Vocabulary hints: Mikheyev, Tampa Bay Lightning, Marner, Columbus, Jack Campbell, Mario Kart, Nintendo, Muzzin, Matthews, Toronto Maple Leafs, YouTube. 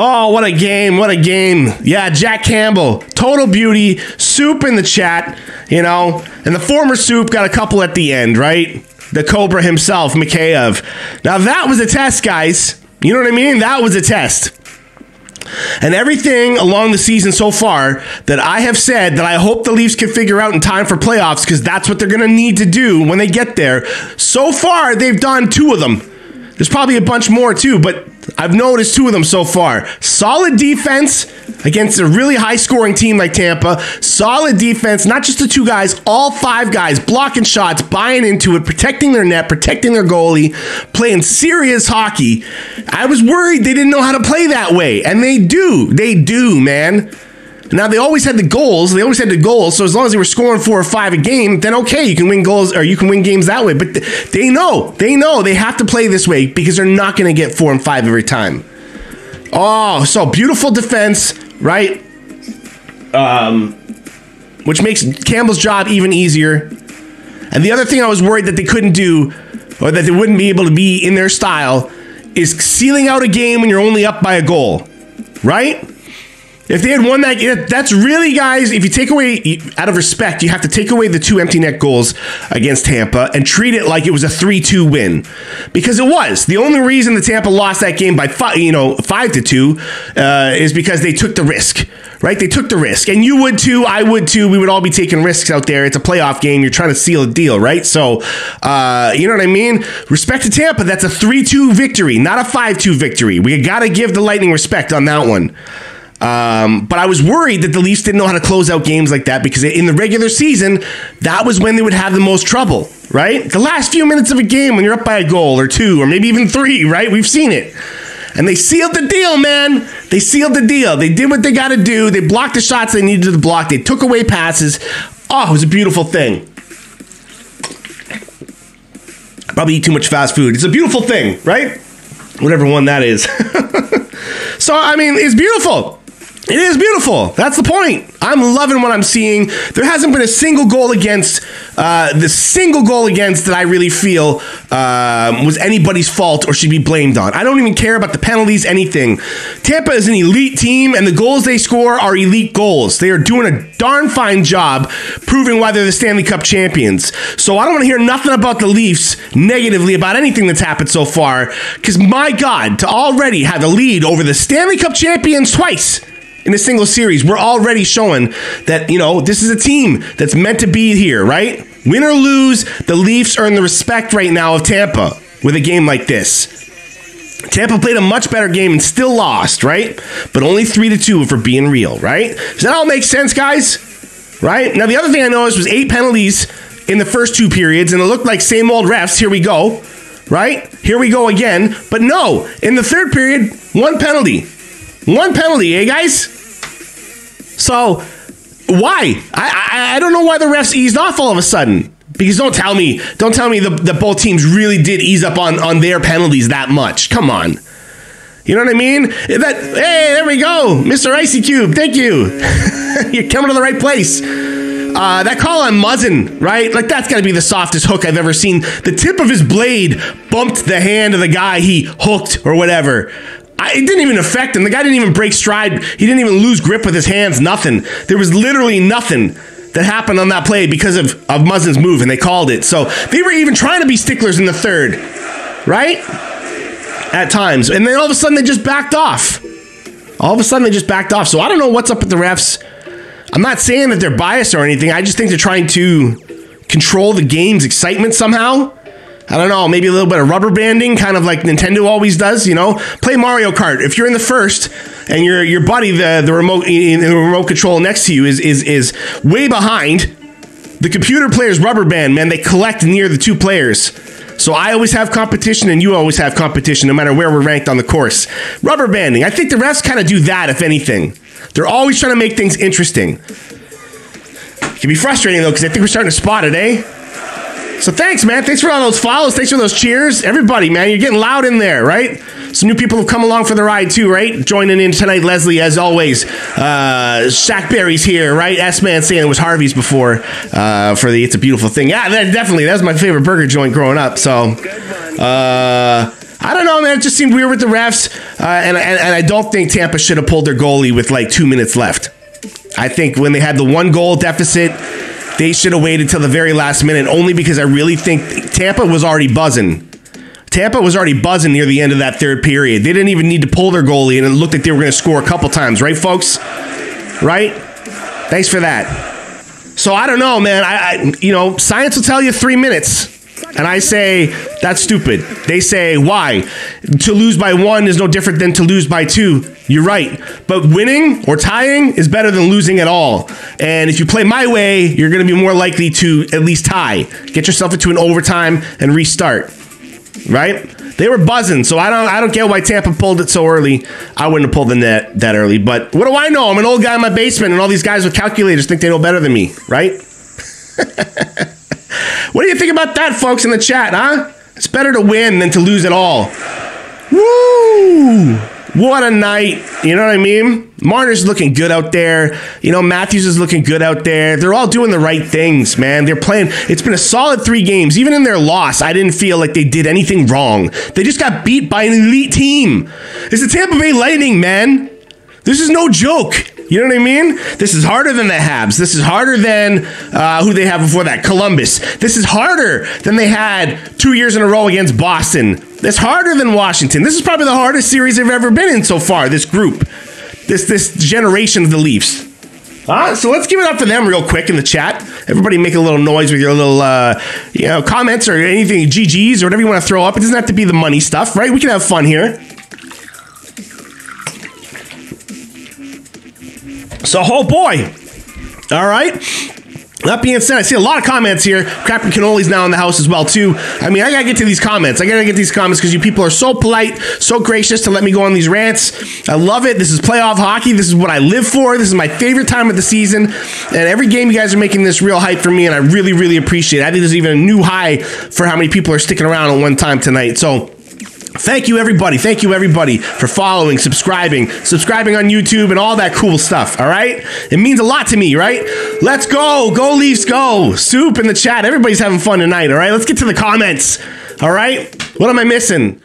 Oh, what a game. What a game. Yeah, Jack Campbell. Total beauty. Soup in the chat, you know. And the former Soup got a couple at the end, right? The Cobra himself, Mikheyev. Now, that was a test, guys. You know what I mean? That was a test. And everything along the season so far that I have said that I hope the Leafs can figure out in time for playoffs, because that's what they're going to need to do when they get there. So far, they've done two of them. There's probably a bunch more, too, but I've noticed two of them so far. Solid defense against a really high-scoring team like Tampa. Solid defense, not just the two guys, all five guys, blocking shots, buying into it, protecting their net, protecting their goalie, playing serious hockey. I was worried they didn't know how to play that way, and they do. They do, man. Now, they always had the goals. They always had the goals, so as long as they were scoring 4 or 5 a game, then okay, you can win goals or you can win games that way. But they know. They know they have to play this way because they're not going to get 4 and 5 every time. Oh, so beautiful defense, right? Which makes Campbell's job even easier. And the other thing I was worried that they couldn't do or that they wouldn't be able to be in their style is sealing out a game when you're only up by a goal, right? If they had won that, that's really, guys, if you take away, out of respect, you have to take away the 2 empty net goals against Tampa and treat it like it was a 3-2 win. Because it was. The only reason that Tampa lost that game by 5-2 is because they took the risk, right? They took the risk. And you would too, I would too, we would all be taking risks out there. It's a playoff game. You're trying to seal a deal, right? So, you know what I mean? Respect to Tampa, that's a 3-2 victory, not a 5-2 victory. We got to give the Lightning respect on that one. But I was worried that the Leafs didn't know how to close out games like that because in the regular season, that was when they would have the most trouble, right? The last few minutes of a game when you're up by a goal or 2 or maybe even 3, right? We've seen it. And they sealed the deal, man. They sealed the deal. They did what they got to do. They blocked the shots they needed to block. They took away passes. Oh, it was a beautiful thing. I probably eat too much fast food. It's a beautiful thing, right? Whatever one that is. So, I mean, it's beautiful. It is beautiful. That's the point. I'm loving what I'm seeing. There hasn't been a single goal against, that I really feel was anybody's fault or should be blamed on. I don't even care about the penalties, anything. Tampa is an elite team, and the goals they score are elite goals. They are doing a darn fine job proving why they're the Stanley Cup champions. So I don't want to hear nothing about the Leafs negatively about anything that's happened so far, because my God, to already have the lead over the Stanley Cup champions twice in a single series, we're already showing that, you know, this is a team that's meant to be here, right? Win or lose, the Leafs earn the respect right now of Tampa with a game like this. Tampa played a much better game and still lost, right? But only 3-2 if we're being real, right? Does that all make sense, guys? Right? Now, the other thing I noticed was 8 penalties in the first 2 periods, and it looked like same old refs. Here we go, right? Here we go again. But no, in the third period, 1 penalty. 1 penalty, eh, guys? So, why? I don't know why the refs eased off all of a sudden. Because don't tell me that both teams really did ease up on their penalties that much. Come on. You know what I mean? Hey, there we go. Mr. Icy Cube, thank you. You're coming to the right place. That call on Muzzin, right? Like, that's got to be the softest hook I've ever seen. The tip of his blade bumped the hand of the guy he hooked or whatever. It didn't even affect him. The guy didn't even break stride. He didn't even lose grip with his hands. Nothing. There was literally nothing that happened on that play because of Muzzin's move, and they called it. So they were even trying to be sticklers in the third, right? At times. And then all of a sudden, they just backed off. So I don't know what's up with the refs. I'm not saying that they're biased or anything. I just think they're trying to control the game's excitement somehow. I don't know, maybe a little bit of rubber banding, kind of like Nintendo always does, you know? Play Mario Kart. If you're in the first and your buddy, the remote control next to you is way behind, the computer players rubber band, man. They collect near the 2 players. So I always have competition and you always have competition, no matter where we're ranked on the course. Rubber banding. I think the refs kind of do that, if anything. They're always trying to make things interesting. It can be frustrating, though, because I think we're starting to spot it, eh? So thanks, man. Thanks for all those follows. Thanks for those cheers. Everybody, man, you're getting loud in there, right? Some new people have come along for the ride, too, right? Joining in tonight, Leslie, as always. Shaq Berry's here, right? S-Man saying it was Harvey's before for the It's a Beautiful Thing. Yeah, that, definitely. That was my favorite burger joint growing up. So I don't know, man. It just seemed weird with the refs. And I don't think Tampa should have pulled their goalie with like 2 minutes left. I think when they had the 1-goal deficit, they should have waited till the very last minute, only because I really think Tampa was already buzzing. Tampa was already buzzing near the end of that third period. They didn't even need to pull their goalie, and it looked like they were going to score a couple times. Right, folks? Right? Thanks for that. So I don't know, man. I you know, science will tell you 3 minutes. And I say, that's stupid. They say, why? To lose by 1 is no different than to lose by 2. You're right. But winning or tying is better than losing at all. And if you play my way, you're going to be more likely to at least tie. Get yourself into an overtime and restart. Right? They were buzzing, so I don't get why Tampa pulled it so early. I wouldn't have pulled the net that early, but what do I know? I'm an old guy in my basement, and all these guys with calculators think they know better than me, right? What do you think about that, folks, in the chat, huh? It's better to win than to lose at all. Woo! What a night. You know what I mean? Marner's looking good out there. You know, Matthews is looking good out there. They're all doing the right things, man. They're playing. It's been a solid 3 games. Even in their loss, I didn't feel like they did anything wrong. They just got beat by an elite team. It's the Tampa Bay Lightning, man. This is no joke. You know what I mean? This is harder than the Habs. This is harder than who they have before that, Columbus. This is harder than they had 2 years in a row against Boston. It's harder than Washington. This is probably the hardest series they've ever been in so far, this group, this generation of the Leafs. So let's give it up for them real quick in the chat. Everybody make a little noise with your little comments or anything, GGs or whatever you want to throw up. It doesn't have to be the money stuff, right? We can have fun here. So, oh boy. All right. That being said, I see a lot of comments here. Crap and Cannoli's now in the house as well, too. I mean, I got to get to these comments. I got to get these comments because you people are so polite, so gracious to let me go on these rants. I love it. This is playoff hockey. This is what I live for. This is my favorite time of the season. And every game you guys are making this real hype for me, and I really, really appreciate it. I think there's even a new high for how many people are sticking around at one time tonight. So, thank you, everybody. Thank you, everybody, for following, subscribing on YouTube, and all that cool stuff, all right? It means a lot to me, right? Let's go. Go, Leafs, go. Soup in the chat. Everybody's having fun tonight, all right? Let's get to the comments, all right? What am I missing?